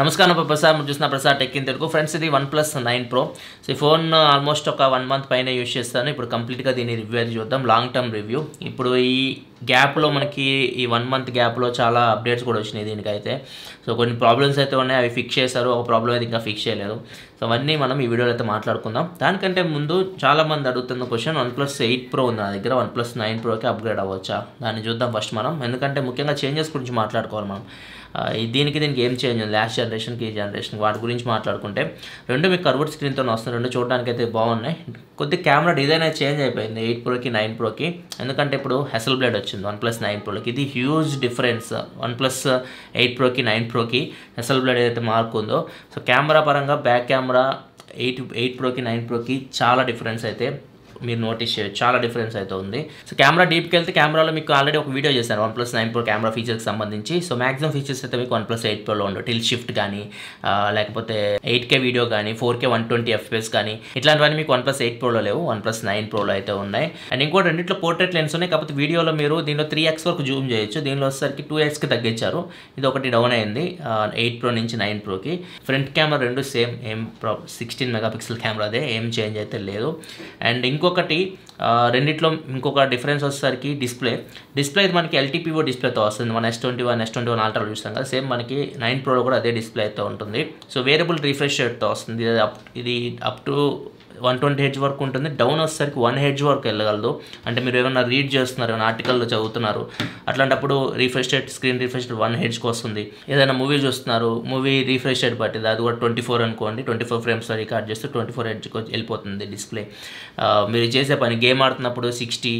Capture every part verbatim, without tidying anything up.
ನಮಸ್ಕಾರ ನಮ್ಮ ಪ್ರಸ ಮುಜುಸ್ನ ಪ್ರಸ ಟೆಕ್ ಇನ್ తెలుగు ఫ్రెండ్స్ ఇది one plus nine pro so ఈ ఫోన్ ఆల్మోస్ట్ ఒక వన్ మంత్ పైనే యూస్ చేస్తాను ఇప్పుడు కంప్లీట్ గా దీని రివ్యూ చూద్దాం లాంగ్ టర్మ్ రివ్యూ ఇప్పుడు ఈ గ్యాప్ లో మనకి ఈ వన్ మంత్ గ్యాప్ లో చాలా అప్డేట్స్ కూడా వచ్చేనే దీనికైతే సో కొన్ని ప్రాబ్లమ్స్ అయితే ఉన్నాయి అవి ఫిక్స్ చేశారు ఒక ప్రాబ్లం అయితే ఇంకా ఫిక్స్ చేయలేరు సో అవన్నీ మనం ఈ వీడియోలో అయితే మాట్లాడుకుందాం దానికంటే ముందు చాలా మంది అడుగుతున్న question one plus eight pro ఉంది నా దగ్గర వన్ ప్లస్ నైన్ ప్రో కి అప్గ్రేడ్ అవ్వొచ్చా దాన్ని చూద్దాం ఫస్ట్ మనం ఎందుకంటే ముఖ్యంగా చేంజెస్ గురించి మాట్లాడుకోవాలి మనం దీనికి దీనికి ఏం చేంజ్ ఉంది లాస్ట్ జనరేషన్కి ఈ జనరేషన్ వాటి గురించి మాట్లాడుకుంటే రెండు మీకు కర్వ్డ్ స్క్రీన్తో వస్తున్నాయి రెండు చూడడానికి అయితే బాగున్నాయి కొద్ది కెమెరా డిజైన్ అయితే చేంజ్ అయిపోయింది ఎయిట్ ప్రోకి నైన్ ప్రోకి ఎందుకంటే ఇప్పుడు హెసల్బ్లేడ్ వచ్చింది వన్ ప్లస్ నైన్ ప్రోకి ఇది huge difference one plus eight ప్రోకి నైన్ ప్రోకి హెసల్బ్లేడ్ ఏదైతే మార్క్ ఉందో సో కెమెరా పరంగా బ్యాక్ కెమెరా ఎయిట్ ఎయిట్ ప్రోకి నైన్ ప్రోకి చాలా డిఫరెన్స్ అయితే మీరు నోటీస్ చేయొచ్చు చాలా డిఫరెన్స్ అయితే ఉంది సో కెమెరా డీప్కి వెళ్తే కెమెరాలో మీకు ఆల్రెడీ ఒక వీడియో చేశాను one plus nine pro camera ఫీచర్కి సంబంధించి సో మ్యాక్సిమం ఫీచర్స్ అయితే మీకు వన్ ప్లస్ ఎయిట్ ప్రోలో ఉండవు టిల్ షిఫ్ట్ కానీ లేకపోతే ఎయిట్ కే వీడియో కానీ four K one twenty FPS కానీ ఇట్లాంటివన్నీ మీకు వన్ ప్లస్ ఎయిట్ ప్రోలో లేవు వన్ ప్లస్ నైన్ ప్రోలో అయితే ఉన్నాయి అండ్ ఇంకోటి రెండిట్లో పోర్ట్రేట్ లెన్స్ ఉన్నాయి కాకపోతే వీడియోలో మీరు దీనిలో త్రీ ఎక్స్ వరకు జూమ్ చేయొచ్చు దీనిలో వచ్చేసరికి టూ ఎక్స్కి తగ్గించారు ఇది ఒకటి డౌన్ అయింది ఎయిట్ ప్రో నుంచి నైన్ ప్రోకి ఫ్రంట్ కెమెరా రెండు సేమ్ ఏం pro sixteen megapixel camera అదే ఏం చేంజ్ అయితే లేదు అండ్ ఇంకో ఒకటి రెండిట్లో ఇంకొక డిఫరెన్స్ వచ్చేసరికి డిస్ప్లే డిస్ప్లే ఇది మనకి ఎల్టీపీఓ డిస్ప్లేతో వస్తుంది మన S twenty one S twenty one ultra చూస్తాం కదా సేమ్ మనకి నైన్ ప్రోలో కూడా అదే డిస్ప్లే అయితే ఉంటుంది సో వేరియబుల్ రిఫ్రెష్ రేట్తో వస్తుంది ఇది up to one twenty hertz వరకు ఉంటుంది డౌన్ వచ్చేసరికి వన్ హెడ్జ్ వరకు వెళ్ళగలదు అంటే మీరు ఏమైనా రీడ్ చేస్తున్నారు ఏమైనా ఆర్టికల్లో చదువుతున్నారు అట్లాంటప్పుడు refresh rate screen refresh rate one హెడ్జ్కి వస్తుంది ఏదైనా మూవీ చూస్తున్నారు మూవీ రీఫ్రెష్ రేట్ పట్టింది అది కూడా ట్వంటీ ఫోర్ అనుకోండి ట్వంటీ ఫోర్ ఫ్రేమ్స్ రికార్డ్ చేస్తే ట్వంటీ ఫోర్ హెడ్జ్కి వెళ్ళిపోతుంది డిస్ప్లే మీరు చేసే పని గేమ్ ఆడుతున్నప్పుడు సిక్స్టీ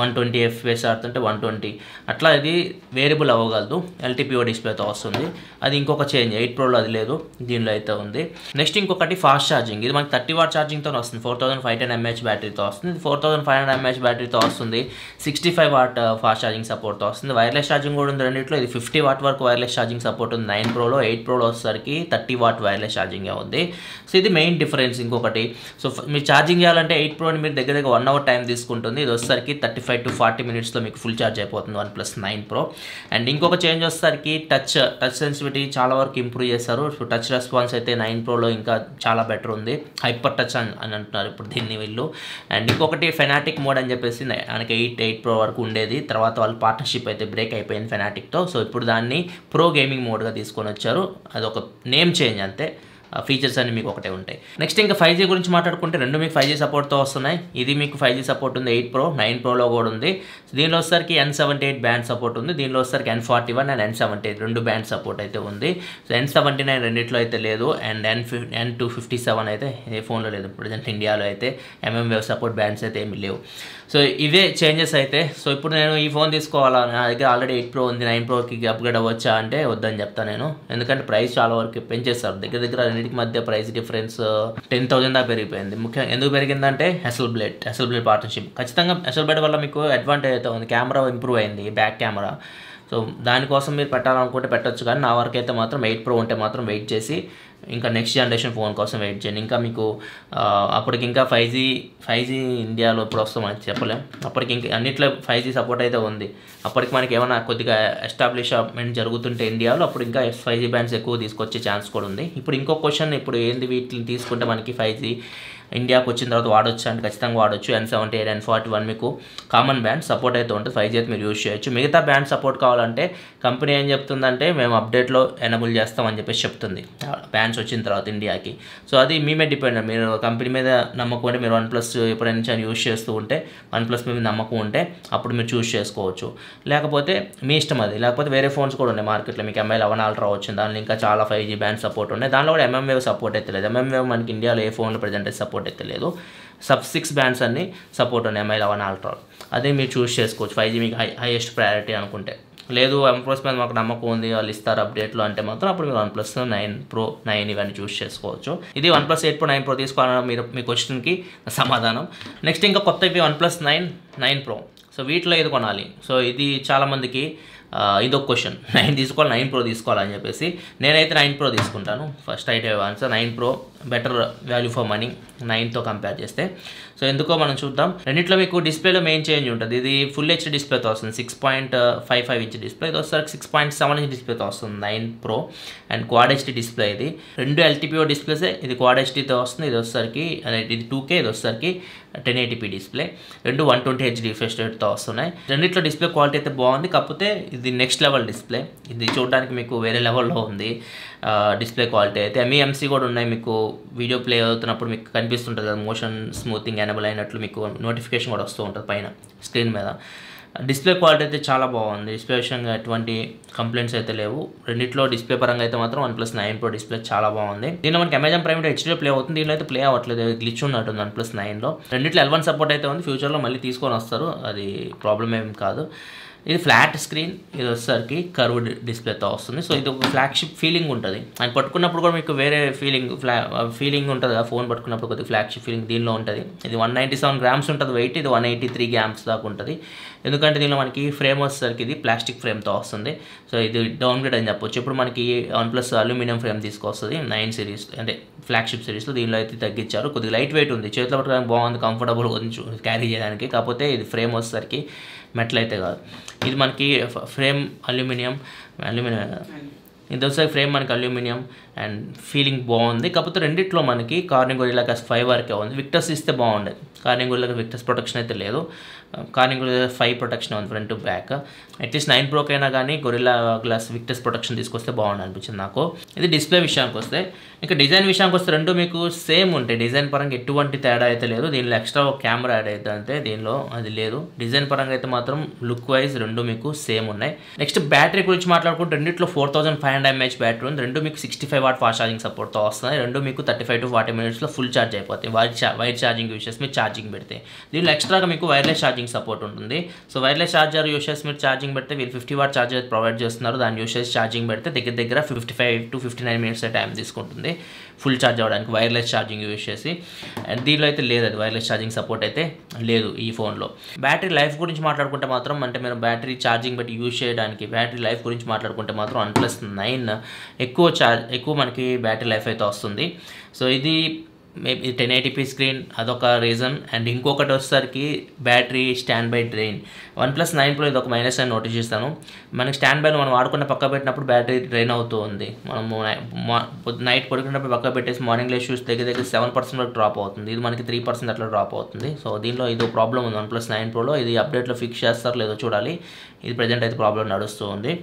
వన్ ట్వంటీ ఎఫ్పిఎస్ ఆడుతుంటే వన్ ట్వంటీ అట్లా ఇది వేరియబుల్ అవ్వగలదు ఎల్టీపీఓ డిస్ప్లేతో వస్తుంది అది ఇంకొక చేంజ్ ఎయిట్ ప్రోలో అది లేదు దీనిలో అయితే ఉంది నెక్స్ట్ ఇంకొకటి ఫాస్ట్ ఛార్జింగ్ ఇది మనకి థర్టీ వాట్ ఛార్జింగ్తో వస్తుంది four thousand five ten MH బ్యాటరీతో వస్తుంది four thousand five hundred MH బ్యాటరీతో వస్తుంది sixty five watt fast charging సపోర్ట్తో వస్తుంది వైర్లెస్ ఛార్జింగ్ కూడా ఉంది రెండింటిలో ఇది ఫిఫ్టీ వాట్ వరకు వైర్లెస్ ఛార్జింగ్ సపోర్ట్ ఉంది నైన్ ప్రోలో ఎయిట్ ప్రోలో వచ్చేసరికి థర్టీ వాట్ వైర్లెస్ ఛార్జింగ్ ఉంది సో ఇది మెయిన్ డిఫరెన్స్ ఇంకొకటి సో మీరు ఛార్జింగ్ చేయాలంటే ఎయిట్ ప్రోని మీరు దగ్గర దగ్గర వన్ అవర్ టైం తీసుకుంటుంది ఇది వచ్చేసరికి థర్టీ ఫైవ్ టు ఫార్టీ మినిట్స్లో మీకు ఫుల్ ఛార్జ్ అయిపోతుంది one plus nine pro and ఇంకొక చేంజ్ వచ్చేసరికి టచ్ టచ్ సెన్సిటివిటీ చాలా వరకు ఇంప్రూవ్ చేశారు సో టచ్ రెస్పాన్స్ అయితే నైన్ ప్రోలో ఇంకా చాలా బెటర్ ఉంది హైపర్ టచ్ అని అంటున్నారు ఇప్పుడు దీన్ని వీళ్ళు అండ్ ఇంకొకటి ఫెనాటిక్ మోడ్ అని చెప్పేసి మనకి ఎయిట్ ఎయిట్ ప్రో వరకు ఉండేది తర్వాత వాళ్ళు పార్ట్నర్షిప్ అయితే బ్రేక్ అయిపోయింది ఫెనాటిక్తో సో ఇప్పుడు దాన్ని ప్రో గేమింగ్ మోడ్గా తీసుకొని వచ్చారు అదొక నేమ్ చేంజ్ అంతే ఫీచర్స్ అన్ని మీకు ఒకటే ఉంటాయి నెక్స్ట్ ఇంకా ఫైవ్ జీ గురించి మాట్లాడుకుంటే రెండు మీకు ఫైవ్ జీ సపోర్ట్తో వస్తున్నాయి ఇది మీకు ఫైవ్ జీ సపోర్ట్ ఉంది ఎయిట్ ప్రో నైన్ ప్రోలో కూడా ఉంది దీనిలో వచ్చేసరికి N seventy eight band support ఉంది దీనిలో వచ్చేసరికి N forty one and N seventy eight రెండు బ్యాండ్ సపోర్ట్ అయితే ఉంది సో ఎన్ సెవెంటీ నైన్ రెండిట్లో అయితే లేదు and N fif N two fifty seven అయితే ఏ ఫోన్లో లేదు ప్రజెంట్ ఇండియాలో అయితే ఎంఎం వేవ్ సపోర్ట్ బ్యాండ్స్ అయితే ఏమి లేవు సో ఇవే చేంజెస్ అయితే సో ఇప్పుడు నేను ఈ ఫోన్ తీసుకోవాలా నా దగ్గర ఆల్రెడీ ఎయిట్ ప్రో ఉంది నైన్ ప్రోకి అప్గ్రేడ్ అవ్వచ్చా అంటే వద్దని చెప్తాను నేను ఎందుకంటే ప్రైస్ చాలా వరకు పెంచేస్తారు దగ్గర దగ్గర మధ్య ప్రైస్ డిఫరెన్స్ టెన్ థౌసండ్ దాకా పెరిగిపోయింది ముఖ్యంగా ఎందుకు పెరిగిందంటే హెసల్బ్లేడ్ హెసల్బ్లేడ్ పార్ట్నర్షిప్ ఖచ్చితంగా హెసల్బ్లేడ్ వల్ల మీకు అడ్వాంటేజ్ అయితే ఉంది కెమెరా ఇంప్రూవ్ అయింది బ్యాక్ కెమెరా సో దానికోసం మీరు పెట్టాలనుకుంటే పెట్టొచ్చు కానీ నా వరకు అయితే మాత్రం ఎయిట్ ప్రో ఉంటే మాత్రం వెయిట్ చేసి ఇంకా నెక్స్ట్ జనరేషన్ ఫోన్ కోసం వెయిట్ చేయండి ఇంకా మీకు అప్పటికి ఇంకా ఫైవ్ జీ ఫైవ్ జీ ఇండియాలో ఇప్పుడు వస్తామని చెప్పలేం అప్పటికి ఇంకా అన్నిట్లో ఫైవ్ జీ సపోర్ట్ అయితే ఉంది అప్పటికి మనకి ఏమైనా కొద్దిగా ఎస్టాబ్లిష్మెంట్ జరుగుతుంటే ఇండియాలో అప్పుడు ఇంకా ఫైవ్ జీ బ్యాండ్స్ ఎక్కువ తీసుకొచ్చే ఛాన్స్ కూడా ఉంది ఇప్పుడు ఇంకో క్వశ్చన్ ఇప్పుడు ఏంది వీటిని తీసుకుంటే మనకి ఫైవ్ జీ ఇండియాకి వచ్చిన తర్వాత వాడొచ్చు అంటే ఖచ్చితంగా వాడొచ్చు N seventy eight N forty one మీకు కామన్ బ్యాండ్ సపోర్ట్ అయితే ఉంటుంది ఫైవ్ జీ అయితే మీరు యూజ్ చేయొచ్చు మిగతా బ్యాండ్ సపోర్ట్ కావాలంటే కంపెనీ ఏం చెప్తుందంటే మేము అప్డేట్లో ఎనబుల్ చేస్తామని చెప్పేసి చెప్తుంది బ్యాండ్స్ వచ్చిన తర్వాత ఇండియాకి సో అది మేమే డిపెండ్ మీరు కంపెనీ మీద నమ్మకం అంటే మీరు వన్ ప్లస్ ఎప్పుడైనా నుంచి యూజ్ చేస్తూ ఉంటే వన్ ప్లస్ మీద నమ్మకం ఉంటే అప్పుడు మీరు చూస్ చేసుకోవచ్చు లేకపోతే మీ ఇష్టం అది లేకపోతే వేరే ఫోన్స్ కూడా ఉన్నాయి మార్కెట్లో మీకు ఎంఐ లెవెన్ అల్ట్రా వచ్చింది దానిలో ఇంకా చాలా ఫైవ్ జీ బ్యాండ్ సపోర్ట్ ఉన్నాయి దానిలో కూడా ఎంఎం వేవ్ సపోర్ట్ అయితే లేదు ఎంఎం వేవ్ మనకి ఇండియాలో ఏ ఫోన్లో ప్రజెంట్ అయితే సపోర్ట్ అయితే లేదు సబ్ సిక్స్ బ్యాండ్స్ అన్ని సపోర్ట్ ఉన్నాయి ఎంఐ లెవెన్ అల్ట్రా అదే మీరు చూస్ చేసుకోవచ్చు ఫైవ్ జీ మీకు హై హైయెస్ట్ ప్రయారిటీ అనుకుంటే లేదు ఎంప్రోస్ మీద మాకు నమ్మకం ఉంది వాళ్ళు ఇస్తారు అప్డేట్లో అంటే మాత్రం అప్పుడు మీరు one plus nine pro nine ఇవన్నీ చూస్ చేసుకోవచ్చు ఇది one plus eight pro nine pro తీసుకోవాలని మీరు మీ క్వశ్చన్కి సమాధానం నెక్స్ట్ ఇంకా కొత్త ఇవి one plus nine nine pro so వీటిలో ఇది కొనాలి సో ఇది చాలామందికి ఇదొక క్వశ్చన్ నైన్ తీసుకోవాలి నైన్ ప్రో తీసుకోవాలని చెప్పేసి నేనైతే నైన్ ప్రో తీసుకుంటాను ఫస్ట్ అయితే answer nine pro better value for money nine తో కంపేర్ చేస్తే. సో ఎందుకో మనం చూద్దాం. రెండిట్లో మీకు డిస్ప్లేలో మెయిన్ చేంజ్ ఉంటుంది. ఇది ఫుల్ హెచ్డి డిస్ప్లేతో వస్తుంది, six point five five inch డిస్ప్లే. ఇది ఒకసారి సిక్స్ పాయింట్ సెవెన్ ఇంచ్ డిస్ప్లేతో వస్తుంది nine pro, and quad HD display. ఇది రెండు ఎల్టీపీఓ డిస్ప్లేసే. ఇది క్వాడ్ హెచ్డితో వస్తుంది, ఇది వచ్చేసరికి ఇది టూ కే, ఇది వచ్చేసరికి టెన్ ఎయిటీపీ డిస్ప్లే. రెండు వన్ ట్వంటీ హెచ్ రిఫ్రెష్ రేట్తో వస్తున్నాయి. రెండిట్లో డిస్ప్లే క్వాలిటీ అయితే బాగుంది, కాకపోతే ఇది నెక్స్ట్ లెవెల్ డిస్ప్లే. ఇది చూడడానికి మీకు వేరే లెవెల్లో ఉంది డిస్ప్లే క్వాలిటీ అయితే. ఎంఈఎంసీ కూడా ఉన్నాయి, మీకు వీడియో ప్లే అవుతున్నప్పుడు మీకు కనిపిస్తుంటుంది కదా, మోషన్ స్మూతింగ్ ఎనేబుల్ అయినట్లు మీకు నోటిఫికేషన్ కూడా వస్తూ ఉంటుంది పైన స్క్రీన్ మీద. డిస్ప్లే క్వాలిటీ అయితే చాలా బాగుంది, డిస్ప్లే విషయంగా ఎటువంటి కంప్లైంట్స్ అయితే లేవు. రెండిట్లో డిస్ప్లే పరంగా అయితే మాత్రం వన్ప్లస్ నైన్ ప్రో డిస్ప్లే చాలా బాగుంది. దీనిలో మనకి అమెజాన్ ప్రైమ్లో హెచ్డీలో ప్లే అవుతుంది, దీనిలో అయితే ప్లే అవ్వట్లేదు, గ్లిచ్ ఉన్నట్టుంది వన్ప్లస్ నైన్లో. రెండిట్లో ఎల్ వన్ సపోర్ట్ అయితే ఉంది, ఫ్యూచర్లో మళ్ళీ తీసుకొని వస్తారు, అది ప్రాబ్లం ఏం కాదు. ఇది ఫ్లాట్ స్క్రీన్, ఇది వచ్చేసరికి కర్వ్డ్ డిస్ప్లేతో వస్తుంది. సో ఇది ఒక ఫ్లాగ్షిప్ ఫీలింగ్ ఉంటుంది, అది పట్టుకున్నప్పుడు కూడా మీకు వేరే ఫీలింగ్ ఫ్లా ఫీలింగ్ ఉంటుంది కదా, ఫోన్ పట్టుకున్నప్పుడు కొద్దిగా ఫ్లాగ్షిప్ ఫీలింగ్ దీనిలో ఉంటుంది. ఇది వన్ నైంటీ సెవెన్ గ్రామ్స్ ఉంటుంది వెయిట్, ఇది వన్ ఎయిటీ త్రీ గ్రామ్స్ దాకా ఉంటుంది. ఎందుకంటే దీనిలో మనకి ఫ్రేమ్ వచ్చేసరికి ఇది ప్లాస్టిక్ ఫ్రేమ్తో వస్తుంది, సో ఇది డౌన్గ్రేడ్ అని చెప్పొచ్చు. ఇప్పుడు మనకి వన్ ప్లస్ అల్యూమినియం ఫ్రేమ్ తీసుకొస్తుంది నైన్ సిరీస్ అంటే ఫ్లాగ్షిప్ సిరీస్లో, దీనిలో అయితే తగ్గించారు. కొద్దిగా లైట్ వెయిట్ ఉంది, చేతిలో పట్టుకోవడానికి బాగుంది, కంఫర్టబుల్ కొంచెం క్యారీ చేయడానికి. కాకపోతే ఇది ఫ్రేమ్ వచ్చేసరికి మెటల్ అయితే కాదు, ఇది మనకి ఫ్రేమ్ అల్యూమినియం అల్యూమినియం ఇంతవరకు ఫ్రేమ్ మనకి అల్యూమినియం అండ్ ఫీలింగ్ బాగుంది. కాకపోతే రెండిట్లో మనకి కార్నింగ్ గొరిల్లా గ్లాస్ ఫైవ్ వరకే ఉంది, విక్టర్స్ ఇస్తే బాగుండేది. Corning Gorilla Glass Victus protection అయితే లేదు, Corning Gorilla Glass five protection ఉంది ఫ్రంట్ బ్యాక్. అట్లీస్ట్ నైన్ ప్రోకైనా కానీ గొరిల్లా గ్లాస్ విక్టర్స్ ప్రొటెక్షన్ తీసుకొస్తే బాగుంది అనిపించింది నాకు. ఇది డిస్ప్లే విషయానికి వస్తే, ఇంకా డిజైన్ విషయానికి వస్తే రెండు మీకు సేమ్ ఉంటాయి, డిజైన్ పరంగా ఎటువంటి తేడా అయితే లేదు. దీనిలో ఎక్స్ట్రా ఒక కెమెరా యాడ్ అయితే అంతే, దీనిలో అది లేదు. డిజైన్ పరంగా అయితే మాత్రం లుక్ వైజ్ రెండు మీకు సేమ్ ఉన్నాయి. నెక్స్ట్ బ్యాటరీ గురించి మాట్లాడుకుంటే రెండిట్లో four thousand five hundred mAh battery ఉంది. రెండు మీకు sixty five watt fast charging సపోర్ట్తో వస్తున్నాయి. రెండు మీకు థర్టీ ఫైవ్ టు ఫార్టీ మినిట్స్లో ఫుల్ ఛార్జ్ అయిపోతాయి వైర్ వైర్ ఛార్జింగ్ యూసెస్ మీరు ఛార్జింగ్ పెడితే. దీనిలో ఎక్స్ట్రాగా మీకు వైర్లెస్ ఛార్జింగ్ సపోర్ట్ ఉంటుంది. సో వైర్లెస్ ఛార్జర్ యూసెస్ మీరు ఛార్జింగ్ పెడితే వీళ్ళు ఫిఫ్టీ వాట్ ఛార్జర్ ప్రొవైడ్ చేస్తున్నారు, దాని యూసెస్ ఛార్జింగ్ పెడితే దగ్గర దగ్గర fifty five to fifty nine minutes time తీసుకుంటుంది ఫుల్ ఛార్జ్ అవ్వడానికి వైర్లెస్ ఛార్జింగ్ యూజ్ చేసి. అండ్ దీనిలో అయితే లేదు, అది వైర్లెస్ ఛార్జింగ్ సపోర్ట్ అయితే లేదు ఈ ఫోన్లో. బ్యాటరీ లైఫ్ గురించి మాట్లాడుకుంటే మాత్రం, అంటే మీరు బ్యాటరీ ఛార్జింగ్ బట్టి యూజ్ చేయడానికి బ్యాటరీ లైఫ్ గురించి మాట్లాడుకుంటే మాత్రం వన్ప్లస్ నైన్ ఎక్కువ ఛార్జ్ ఎక్కువ మనకి బ్యాటరీ లైఫ్ అయితే వస్తుంది. సో ఇది మేబీ టెన్ ఎయిటీపీ స్క్రీన్ అదొక రీజన్. అండ్ ఇంకొకటి వచ్చేసరికి battery standby drain. OnePlus nine pro ఇది ఒక మైనస్ అని నోటీస్ చేస్తాను, మనకి స్టాండ్ బైలో మనం వాడుకున్న పక్క పెట్టినప్పుడు బ్యాటరీ డ్రైన్ అవుతూ ఉంది. మనము నైట్ పడుకున్నప్పుడు పక్క పెట్టేసి మార్నింగ్ లేచి చూస్తే దగ్గర దగ్గర సెవెన్ పర్సెంట్ వరకు డ్రాప్ అవుతుంది, ఇది మనకి త్రీ పర్సెంట్ అట్లా డ్రాప్ అవుతుంది. సో దీనిలో ఇది ప్రాబ్లం ఉంది వన్ప్లస్ నైన్ ప్రోలో, ఇది అప్డేట్లో ఫిక్స్ చేస్తారు లేదో చూడాలి, ఇది ప్రజెంట్ అయితే ప్రాబ్లం నడుస్తూ ఉంది.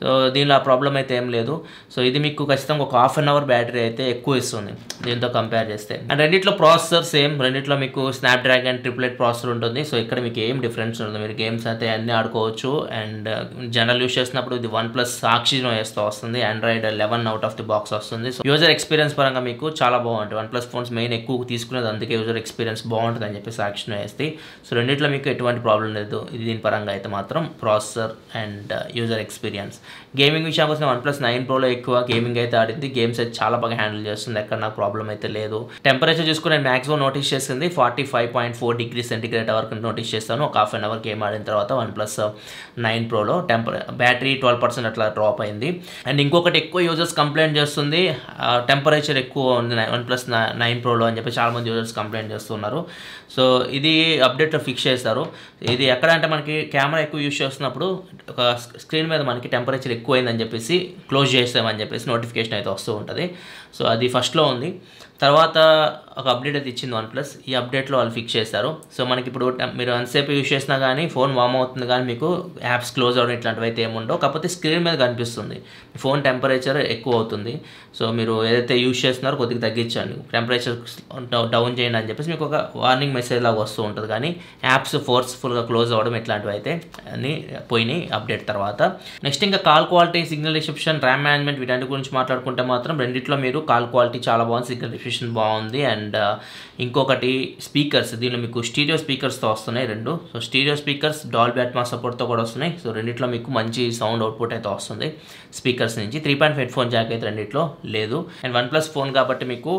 సో దీనిలో ఆ ప్రాబ్లం అయితే ఏం లేదు. సో ఇది మీకు ఖచ్చితంగా ఒక హాఫ్ అన్ అవర్ బ్యాటరీ అయితే ఎక్కువ ఇస్తుంది దీంతో కంపేర్ చేస్తే. అండ్ రెండిట్లో ప్రాసెసర్ సేమ్, రెండిట్లో మీకు స్నాప్డ్రాగన్ ట్రిపుల్ ఎయిట్ ప్రాసెసర్ ఉంటుంది. సో ఇక్కడ మీకు ఏం డిఫరెన్స్ ఉంటుంది, మీరు గేమ్స్ అయితే అన్నీ ఆడుకోవచ్చు. అండ్ జనరల్ యూస్ చేసినప్పుడు ఇది వన్ ప్లస్ ఆక్సిజన్ వేస్తూ వస్తుంది, Android eleven out of the box వస్తుంది. సో యూజర్ ఎక్స్పీరియన్స్ పరంగా మీకు చాలా బాగుంటుంది, వన్ ప్లస్ ఫోన్స్ మెయిన్ ఎక్కువ తీసుకునేది అందుకే యూజర్ ఎక్స్పీరియన్స్ బాగుంటుంది అని చెప్పేసి ఆక్సిజన్ వేస్తే. సో రెండిట్లో మీకు ఎటువంటి ప్రాబ్లం లేదు ఇది దీని పరంగా అయితే మాత్రం, processor and user experience. Gaming విషయానికి వస్తే వన్ప్లస్ నైన్ ప్రోలో ఎక్కువ గేమింగ్ అయితే ఆడింది, గేమ్స్ అయితే చాలా బాగా హ్యాండిల్ చేస్తుంది, ఎక్కడ నాకు ప్రాబ్లం అయితే లేదు. టెంపరేచర్ చూసుకుని మ్యాక్సిమం నోటీస్ చేసింది forty five point four degree centigrade వరకు నోటీస్ చేస్తాను ఒక హాఫ్ అన్ అవర్ గేమ్ ఆడిన తర్వాత వన్ప్లస్ నైన్ ప్రోలో. టెంపరే బ్యాటరీ ట్వెల్వ్ పర్సెంట్ అట్లా డ్రాప్ అయింది. అండ్ ఇంకొకటి ఎక్కువ యూజర్స్ కంప్లైంట్ చేస్తుంది టెంపరేచర్ ఎక్కువ ఉంది వన్ప్లస్ నైన్ ప్రోలో అని చెప్పి చాలామంది యూజర్స్ కంప్లైంట్ చేస్తున్నారు. సో ఇది అప్డేట్లో ఫిక్స్ చేస్తారు. ఇది ఎక్కడ అంటే మనకి కెమెరా ఎక్కువ యూజ్ చేస్తున్నప్పుడు ఒక స్క్రీన్ మీద మనకి టెంపరేచర్ టెంపరేచర్ ఎక్కువైందని చెప్పేసి క్లోజ్ చేస్తామని చెప్పేసి నోటిఫికేషన్ అయితే వస్తూ ఉంటుంది. సో అది ఫస్ట్లో ఉంది, తర్వాత ఒక అప్డేట్ అయితే ఇచ్చింది వన్ ప్లస్, ఈ అప్డేట్లో వాళ్ళు ఫిక్స్ చేస్తారు. సో మనకి ఇప్పుడు మీరు ఎంతసేపు యూజ్ చేసినా కానీ ఫోన్ వామ్ అవుతుంది, కానీ మీకు యాప్స్ క్లోజ్ అవ్వడం ఇట్లాంటివి అయితే ఏముండవు, కాకపోతే స్క్రీన్ మీద కనిపిస్తుంది ఫోన్ టెంపరేచర్ ఎక్కువ అవుతుంది. సో మీరు ఏదైతే యూజ్ చేస్తున్నారో కొద్దిగా తగ్గించండి, టెంపరేచర్ డౌన్ చేయండి అని చెప్పేసి మీకు ఒక వార్నింగ్ మెసేజ్ లాగా వస్తూ ఉంటుంది, కానీ యాప్స్ ఫోర్స్ఫుల్గా క్లోజ్ అవ్వడం ఇట్లాంటివి అయితే అన్ని పోయినాయి అప్డేట్ తర్వాత. నెక్స్ట్ ఇంకా call quality, signal reception, RAM management వీటన్నిటి గురించి మాట్లాడుకుంటే మాత్రం రెండిట్లో మీరు కాల్ క్వాలిటీ చాలా బాగుంది, సిగ్నల్ రిసెప్షన్ బాగుంది. అండ్ ఇంకొకటి స్పీకర్స్, దీనిలో మీకు స్టీరియో స్పీకర్స్తో వస్తున్నాయి రెండు. So stereo speakers Dolby Atmos సపోర్ట్తో కూడా వస్తున్నాయి. సో రెండిట్లో మీకు మంచి సౌండ్ అవుట్పుట్ అయితే వస్తుంది స్పీకర్స్ నుంచి. Three point headphone jack అయితే రెండిట్లో లేదు. అండ్ వన్ ప్లస్ ఫోన్ కాబట్టి మీకు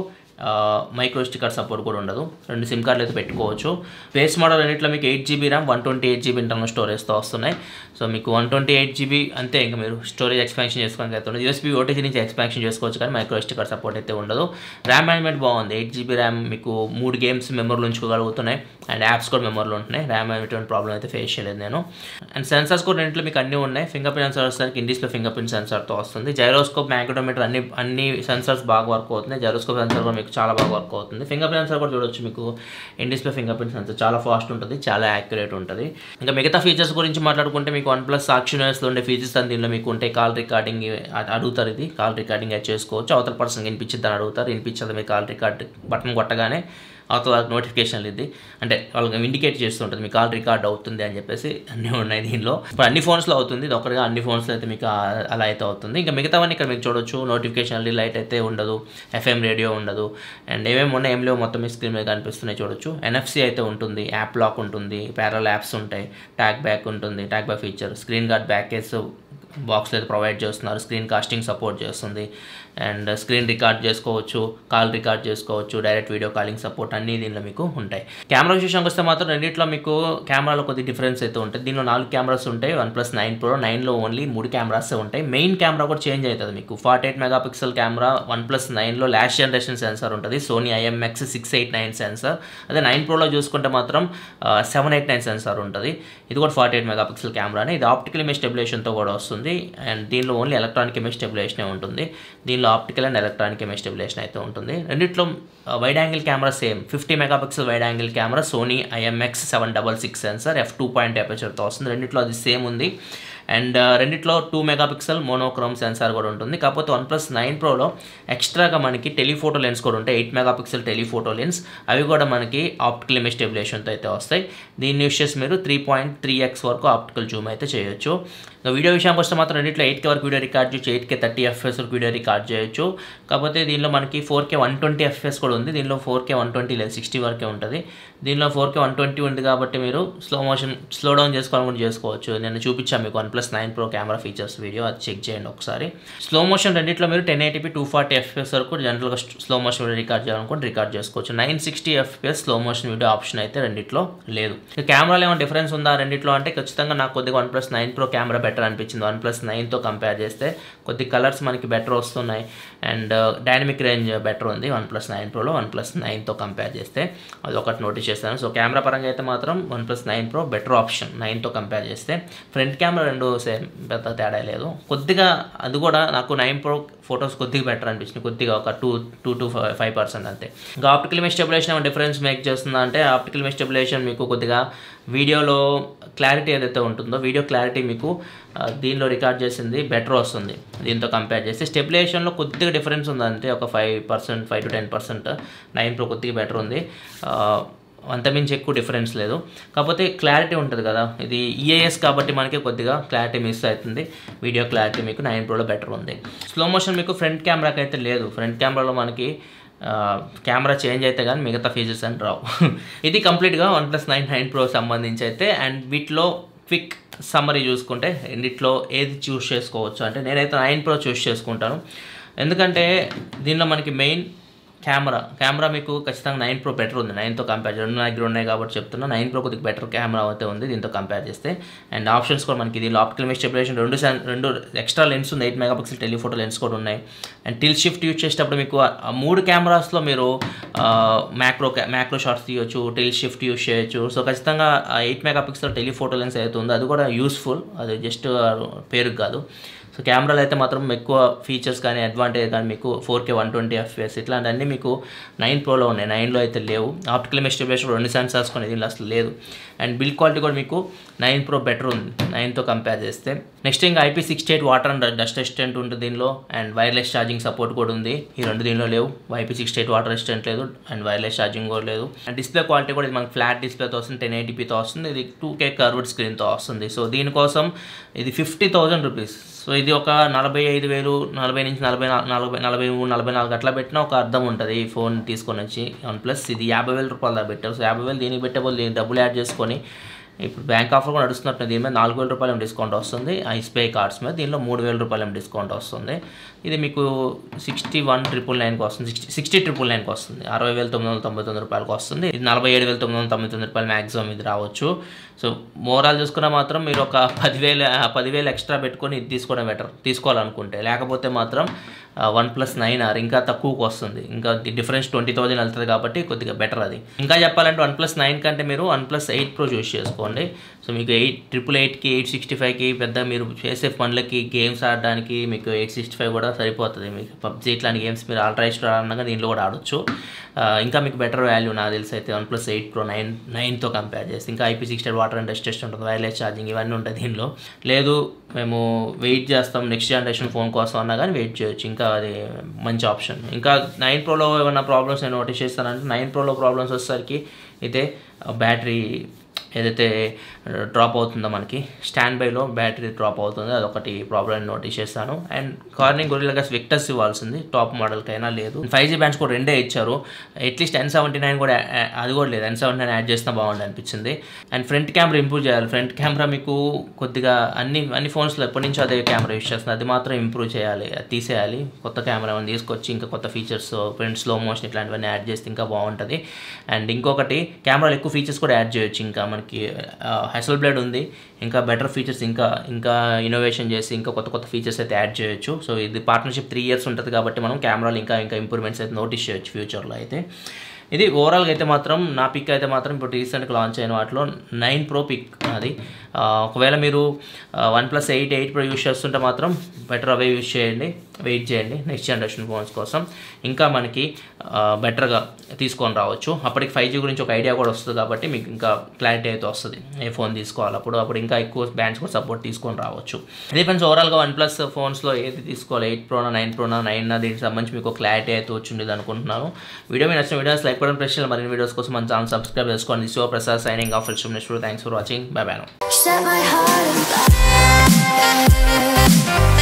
మైక్రో స్టిక్కర్ సపోర్ట్ కూడా ఉండదు. రెండు సిమ్ కార్డులు అయితే పెట్టుకోవచ్చు. బేస్ మోడల్ అన్నిట్లో మీకు eight GB RAM one twenty eight GB internal స్టోరేజ్తో వస్తున్నాయి. సో మీకు వన్ ట్వంటీ ఎయిట్ జీబీ అంతే, ఇంకా మీరు స్టోరేజ్ ఎక్స్పాన్షన్ చేసుకోవడానికి అయితే యూఎస్బీ ఓటీజీ నుంచి ఎక్స్పాన్షన్ చేసుకోవచ్చు, కానీ మైక్రో స్టిక్కర్ సపోర్ట్ అయితే ఉండదు. ర్యామ్ మేనేజ్మెంట్ బాగుంది, ఎయిట్ జీబీ ర్యామ్ మీకు మూడు గేమ్స్ మెమరీలో ఉంచుకోగలుగుతున్నాయి అండ్ యాప్స్ కూడా మెమరీలో ఉంటున్నాయి. ర్యామ్ అనేటువంటి ప్రాబ్లం అయితే ఫేస్ చేయలేదు నేను. అండ్ సెన్సార్స్ కూడా రెంట్లో మీకు అన్నీ ఉన్నాయి. ఫింగర్ ప్రింట్ సెన్సార్ వస్తానికి ఇండిస్లో ఫింగర్ ప్రింట్ సెన్సార్తో వస్తుంది. జైరోస్కోప్, మ్యాగ్నెటోమీటర్ అన్ని అన్ని సెన్సార్స్ బాగా వర్క్ అవుతున్నాయి. జైరోస్కోప్ సెన్సార్ కూడా మీకు చాలా బాగా వర్క్ అవుతుంది. ఫింగర్ ప్రింట్ సెన్సార్ కూడా చూడొచ్చు, మీకు in display finger print sensor చాలా ఫాస్ట్ ఉంటుంది, చాలా యాక్యురేట్ ఉంటుంది. ఇంకా మిగతా ఫీచర్స్ గురించి మాట్లాడుకుంటే మీకు వన్ ప్లస్ సాక్షి నోయిస్లో ఉండే ఫీచర్స్ అని దీనిలో మీకు ఉంటాయి. కాల్ రికార్డింగ్ అడుగుతారు, ఇది కాల్ రికార్డింగ్ అది చేసుకోవచ్చు. అవతల పర్సన్కి వినిపించిద్దని అడుగుతారు, వినిపించదు మీరు కాల్ రికార్డ్ బటన్ కొట్టగానే అవతల వాళ్ళకి నోటిఫికేషన్లు ఇది అంటే వాళ్ళకి ఇండికేట్ చేస్తుంటుంది మీ కాల్ రికార్డ్ అవుతుంది అని చెప్పేసి అన్నీ ఉన్నాయి దీనిలో. ఇప్పుడు అన్ని ఫోన్స్లో అవుతుంది, ఇది ఒకటిగా అన్ని ఫోన్స్లో అయితే మీకు అలా అయితే అవుతుంది. ఇంకా మిగతావన్నీ ఇక్కడ మీకు చూడొచ్చు. నోటిఫికేషన్లు లైట్ అయితే ఉండదు, ఎఫ్ఎం రేడియో ఉండదు, అండ్ ఏమేమి ఉన్నాయి ఏం లేవు మొత్తం మీ స్క్రీన్ మీద కనిపిస్తున్నాయి చూడొచ్చు. ఎన్ఎఫ్సి అయితే ఉంటుంది, యాప్ లాక్ ఉంటుంది, ప్యారల్ యాప్స్ ఉంటాయి, ట్యాగ్ బ్యాక్ ఉంటుంది, tag back feature, screen guard package box అయితే ప్రొవైడ్ చేస్తున్నారు, స్క్రీన్ కాస్టింగ్ సపోర్ట్ చేస్తుంది, అండ్ స్క్రీన్ రికార్డ్ చేసుకోవచ్చు, కాల్ రికార్డ్ చేసుకోవచ్చు, డైరెక్ట్ వీడియో కాలింగ్ సపోర్ట్ అన్నీ దీనిలో మీకు ఉంటాయి. కెమెరా విషయానికి వస్తే మాత్రం రెండింటిలో మీకు కెమెరాలో కొద్ది డిఫరెన్స్ అయితే ఉంటుంది. దీనిలో నాలుగు కెమెరాస్ ఉంటాయి వన్ ప్లస్ నైన్ ప్రో, నైన్లో ఓన్లీ మూడు కెమెరాస్ ఉంటాయి. మెయిన్ కెమెరా కూడా చేంజ్ అవుతుంది. మీకు forty eight megapixel camera one plus నైన్లో లాస్ట్ జనరేషన్ సెన్సార్ ఉంటుంది, Sony IMX six eight nine sensor. అదే నైన్ ప్రోలో చూసుకుంటే మాత్రం సెవెన్ ఎయిట్ నైన్ సెన్సార్ ఉంటుంది, ఇది కూడా ఫార్టీ ఎయిట్ మెగా పిక్సెల్ కెమెరానే. ఇది ఆప్టికల్ ఇమేజ్ స్టెబిలైజేషన్తో కూడా వస్తుంది అండ్ దీనిలో ఓన్లీ ఎలక్ట్రానిక్ ఇమేజ్ స్టెబిలైజేషన్ ఉంటుంది, దీనిలో optical and electronic image stabilisation అయితే ఉంటుంది. రెండిట్లో wide angle camera same, fifty megapixel wide angle camera, Sony IMX seven double six sensor, F two point అపర్చర్తో వస్తుంది. రెండిట్లో అది సేమ్ ఉంది అండ్ రెండిట్లో two megapixel monochrome sensor కూడా ఉంటుంది. కాకపోతే వన్ ప్లస్ నైన్ ప్రోలో ఎక్స్ట్రాగా మనకి టెలిఫోటో లెన్స్ కూడా ఉంటాయి, eight megapixel telephoto lens, అవి కూడా మనకి ఆప్టికల్ ఇమేజ్ స్టెబిలైజేషన్తో అయితే వస్తాయి. దీన్ని యూస్ చేసి మీరు త్రీ పాయింట్ త్రీ ఎక్స్ వరకు ఆప్టికల్ జూమ్ అయితే చేయొచ్చు. వీడియో విషయానికి వస్తే మాత్రం రెండింటిలో ఎయిట్ కే వరకు వీడియో రికార్డ్ చేయొచ్చు, ఎయిట్ కే థర్టీ ఎఫ్ఎస్ వరకు వీడియో రికార్డ్ చేయొచ్చు. కాకపోతే దీనిలో మనకి four K one twenty FS కూడా ఉంది, దీనిలో ఫోర్ కే వన్ ట్వంటీ లేదు సిక్స్టీ వరకే ఉంటుంది. దీనిలో ఫోర్ కే వన్ ట్వంటీ ఉంది కాబట్టి మీరు స్లో మోషన్ స్లో డౌన్ చేసుకోవాలని చేసుకోవచ్చు. నేను చూపించాను మీకు one plus nine pro camera features video, అది చెక్ చేయండి ఒకసారి. స్లో మోషన్ రెండింటిలో మీరు ten eighty P two forty FS వరకు జనరల్గా స్లో మోషన్ వీడియో రికార్డ్ చేయాలనుకుంటే రికార్డ్ చేసుకోవచ్చు. Nine sixty FS slow motion video option అయితే రెండింటిలో లేదు. కెమెరాలో ఏమైనా డిఫరెన్స్ ఉందా రెండింటిలో అంటే ఖచ్చితంగా నాకు కొద్దిగా one plus nine pro camera better అనిపించింది. వన్ ప్లస్ నైన్తో కంపేర్ చేస్తే కొద్ది కలర్స్ మనకి బెటర్ వస్తున్నాయి అండ్ డైనమిక్ రేంజ్ బెటర్ ఉంది వన్ ప్లస్ నైన్ ప్రోలో వన్ ప్లస్ నైన్తో కంపేర్ చేస్తే, అది ఒకటి నోటీస్ చేస్తాను. సో కెమెరా పరంగా అయితే మాత్రం one plus nine pro better option నైన్తో కంపేర్ చేస్తే. ఫ్రంట్ కెమెరా రెండు సేమ్, పెద్ద తేడా లేదు. కొద్దిగా అది కూడా నాకు నైన్ ప్రో ఫొటోస్ కొద్దిగా బెటర్ అనిపించింది, కొద్దిగా ఒక two two two five percent అంతే. ఇంకా optical image stabilisation difference make చేస్తుందా అంటే ఆప్టికల్ ఇమేజ్ స్టెబిలైజేషన్ మీకు కొద్దిగా వీడియోలో క్లారిటీ ఏదైతే ఉంటుందో వీడియో క్లారిటీ మీకు దీనిలో రికార్డ్ చేసింది బెటర్ వస్తుంది దీంతో కంపేర్ చేస్తే. స్టెబిలైజేషన్లో కొద్దిగా డిఫరెన్స్ ఉందంటే ఒక five percent five to ten percent nine pro కొద్దిగా బెటర్ ఉంది, అంతమించి ఎక్కువ డిఫరెన్స్ లేదు. కాకపోతే క్లారిటీ ఉంటుంది కదా, ఇది ఈఏఎస్ కాబట్టి మనకి కొద్దిగా క్లారిటీ మిస్ అవుతుంది, వీడియో క్లారిటీ మీకు నైన్ ప్రోలో బెటర్ ఉంది. స్లో మోషన్ మీకు ఫ్రంట్ కెమెరాకి అయితే లేదు, ఫ్రంట్ కెమెరాలో మనకి కెమెరా చేంజ్ అయితే కానీ మిగతా ఫీచర్స్ అని రావు. ఇది కంప్లీట్గా one plus nine nine pro సంబంధించి అయితే. అండ్ వీటిలో క్విక్ సమ్మరీ చూసుకుంటే రెండిట్లో ఏది చూస్ చేసుకోవచ్చు అంటే నేనైతే నైన్ ప్రో చూస్ చేసుకుంటాను, ఎందుకంటే దీనిలో మనకి మెయిన్ కెమెరా కెమెరా మీకు ఖచ్చితంగా నైన్ ప్రో బెటర్ ఉంది నైన్తో కంపేర్ చేసి. రెండు దగ్గర ఉన్నాయి కాబట్టి చెప్తున్నా, నైన్ ప్రో కొద్దిగా బెటర్ కెమెరా అయితే ఉంది దీంతో కంపేర్ చేస్తే. అండ్ ఆప్షన్స్ కూడా మనకి దీనిలో ఆప్టికల్ ఇమేజ్ స్టెబిలైజేషన్ రెండు రెండు ఎక్స్ట్రా లెన్స్ ఉంది, eight megapixel telephoto lens కూడా ఉన్నాయి. అండ్ టిల్ షిఫ్ట్ యూజ్ చేసేటప్పుడు మీకు మూడు కెమెరాస్లో మీరు మ్యాక్రో మ్యాక్రో షాట్స్ తీయొచ్చు, టిల్ షిఫ్ట్ యూజ్ చేయొచ్చు. సో ఖచ్చితంగా eight megapixel telephoto lens అయితే ఉందో అది కూడా యూస్ఫుల్, అది జస్ట్ పేరుకు కాదు. సో కెమెరాలు అయితే మాత్రం ఎక్కువ ఫీచర్స్ కానీ అడ్వాంటేజ్ కానీ మీకు four K one twenty FPS ఇట్లాంటివన్నీ మీకు నైన్ ప్రోలో ఉన్నాయి, నైన్లో అయితే లేవు. ఆప్టికల్ ఇమేజ్ స్టెబిలైజేషన్ రెండు సెన్సార్స్ కొన్ని దీనిలో అసలు లేదు. అండ్ బిల్డ్ క్వాలిటీ కూడా మీకు నైన్ ప్రో బెటర్ ఉంది నైన్తో కంపేర్ చేస్తే. నెక్స్ట్ ఇంకా IP sixty eight water and dust resistant ఉంటుంది దీనిలో, అండ్ వైర్లెస్ ఛార్జింగ్ సపోర్ట్ కూడా ఉంది. ఈ రెండు దీనిలో లేవు, IP sixty eight water resistant లేదు అండ్ వైర్లెస్ ఛార్జింగ్ కూడా లేదు. అండ్ డిస్ప్లే క్వాలిటీ కూడా ఇది మనకి ఫ్లాట్ డిస్ప్లేతో వస్తుంది, టెన్ ఎయిటీపీతో వస్తుంది, ఇది టూ కే కర్వ్డ్ స్క్రీన్తో వస్తుంది. సో దీనికోసం ఇది ఫిఫ్టీ థౌజండ్ రూపీస్, సో ఇది ఒక నలభై ఐదు వేలు నలభై నుంచి నలభై నలభై నలభై మూడు నలభై నాలుగు అట్లా పెట్టినా ఒక అర్థం ఉంటుంది ఈ ఫోన్ తీసుకొని వచ్చి వన్ ప్లస్. ఇది యాభై వేల రూపాయలు దాకా పెట్టారు, సో యాభై వేలు దీనికి పెట్టే బదులు డబ్బులు యాడ్ చేసుకొని ఇప్పుడు బ్యాంక్ ఆఫర్ కూడా నడుస్తున్నట్టు దీని మీద నాలుగు వేల రూపాయలు డిస్కౌంట్ వస్తుంది ఐస్పే కార్డ్స్ మీద దీనిలో మూడు వేల రూపాయలు డిస్కౌంట్ వస్తుంది. ఇది మీకు సిక్స్టీ వన్ ట్రిపుల్ నైన్కి వస్తుంది సిక్స్టీ సిక్స్టీ ట్రిపుల్ నైన్కి వస్తుంది అరవై వేల తొమ్మిది వందల తొంభై తొమ్మిది రూపాయలకి వస్తుంది. ఇది నలభై ఏడు వేల తొమ్మిది వందల తొంభై తొమ్మిది రూపాయలు మ్యాక్సిమం ఇది రావచ్చు. సో ఓవరాల్ చూసుకున్నా మాత్రం మీరు ఒక పదివేల పదివేలు ఎక్స్ట్రా పెట్టుకొని ఇది తీసుకోవడం బెటర్ తీసుకోవాలనుకుంటే, లేకపోతే మాత్రం వన్ ప్లస్ నైన్ ఆర్ ఇంకా తక్కువకు వస్తుంది, ఇంకా డిఫరెన్స్ ట్వంటీ థౌజండ్ వెళ్తుంది కాబట్టి కొద్దిగా బెటర్ అది. ఇంకా చెప్పాలంటే వన్ ప్లస్ నైన్ కంటే మీరు one plus eight pro choose చేసుకోండి. సో మీకు ఎయిట్ ట్రిపుల్ ఎయిట్కి ఎయిట్ సిక్స్టీ ఫైవ్కి పెద్ద మీరు చేసే పనులకి గేమ్స్ ఆడడానికి మీకు ఎయిట్ సిక్స్టీ ఫైవ్ కూడా సరిపోతుంది. మీకు పబ్జీ ఇట్లాంటి గేమ్స్ మీరు ఆల్ట్రాస్టర్ ఆడనగా దీనిలో కూడా ఆడొచ్చు. ఇంకా మీకు బెటర్ వాల్యూ నాకు తెలిసి అయితే one plus eight pro nine నైన్తో కంపేర్ చేస్తే ఇంకా IP sixty water and resistance ఉంటుంది, వైర్లెస్ ఛార్జింగ్ ఇవన్నీ ఉంటాయి దీనిలో. లేదు మేము వెయిట్ చేస్తాం నెక్స్ట్ జనరేషన్ ఫోన్ కోసం అన్నా కానీ వెయిట్ చేయొచ్చు, ఇంకా అది మంచి ఆప్షన్. ఇంకా నైన్ ప్రోలో ఏమైనా ప్రాబ్లమ్స్ నేను నోటీస్ చేస్తానంటే నైన్ ప్రోలో ప్రాబ్లమ్స్ వచ్చేసరికి అయితే బ్యాటరీ ఏదైతే డ్రాప్ అవుతుందో మనకి స్టాండ్ బైలో బ్యాటరీ డ్రాప్ అవుతుంది, అదొకటి ప్రాబ్లం నోటీస్ చేస్తాను. And Corning Gorilla Glass Victus ఇవ్వాల్సింది టాప్ మోడల్కైనా లేదు. ఫైవ్ జీ బ్యాండ్స్ కూడా రెండే ఇచ్చారు, అట్లీస్ట్ ఎన్ సెవెంటీ నైన్ కూడా అది కూడా లేదు, ఎన్ సెవెంటీ నైన్ యాడ్ చేసినా బాగుంది అనిపించింది. అండ్ ఫ్రంట్ కెమెరా ఇంప్రూవ్ చేయాలి, ఫ్రంట్ కెమెరా మీకు కొద్దిగా అన్ని అన్ని ఫోన్స్లో ఎప్పటి నుంచో అదే కెమెరా యూస్ చేస్తుంది, అది మాత్రం ఇంప్రూవ్ చేయాలి, అది తీసేయాలి. కొత్త కెమెరా మనం తీసుకొచ్చి ఇంకా కొత్త ఫీచర్స్ ఫ్రంట్ స్లో మోషన్ ఇట్లాంటివన్నీ యాడ్ చేస్తే ఇంకా బాగుంటుంది. అండ్ ఇంకొకటి కెమెరాలో ఎక్కువ ఫీచర్స్ కూడా యాడ్ చేయొచ్చు, ఇంకా మనకి హెసల్బ్లాడ్ ఉంది, ఇంకా బెటర్ ఫీచర్స్ ఇంకా ఇంకా ఇన్నోవేషన్ చేసి ఇంకా కొత్త కొత్త ఫీచర్స్ అయితే యాడ్ చేయొచ్చు. సో ఇది పార్ట్నర్షిప్ త్రీ ఇయర్స్ ఉంటుంది కాబట్టి మనం కెమెరాలు ఇంకా ఇంకా ఇంప్రూవ్మెంట్స్ అయితే నోటీస్ చేయొచ్చు ఫ్యూచర్లో అయితే. ఇది ఓవరాల్గా అయితే మాత్రం నా పిక్ అయితే మాత్రం ఇప్పుడు రీసెంట్గా లాంచ్ అయిన వాటిలో నైన్ ప్రో పిక్ అది. ఒకవేళ మీరు one plus eight eight pro use చేస్తుంటే మాత్రం బెటర్ అవే యూస్ చేయండి, వెయిట్ చేయండి నెక్స్ట్ జనరేషన్ ఫోన్స్ కోసం, ఇంకా మనకి బెటర్గా తీసుకొని రావచ్చు. అప్పటికి ఫైవ్ జీ గురించి ఒక ఐడియా కూడా వస్తుంది కాబట్టి మీకు ఇంకా క్లారిటీ అయితే వస్తుంది ఏ ఫోన్ తీసుకోవాలి, అప్పుడు అప్పుడు ఇంకా ఎక్కువ బ్యాండ్స్ కూడా సపోర్ట్ తీసుకొని రావచ్చు. అదే ఫ్రెండ్స్ ఓవరాల్గా వన్ ప్లస్ ఫోన్స్లో ఏది తీసుకోవాలి, ఎయిట్ ప్రోనా నైన్ ప్రోనా నైన్నా దీనికి సంబంధించి మీకు క్లారిటీ అయితే వచ్చింది అనుకుంటున్నాను. వీడియో మీరు నచ్చిన వీడియోస్ లైక్ పడడం ప్రశ్నలు మరిన్ని వీడియోస్ కోసం మన ఛానల్ సబ్స్క్రైబ్ చేసుకోండి. Shiva Prasad signing off thanks for watching, bye by.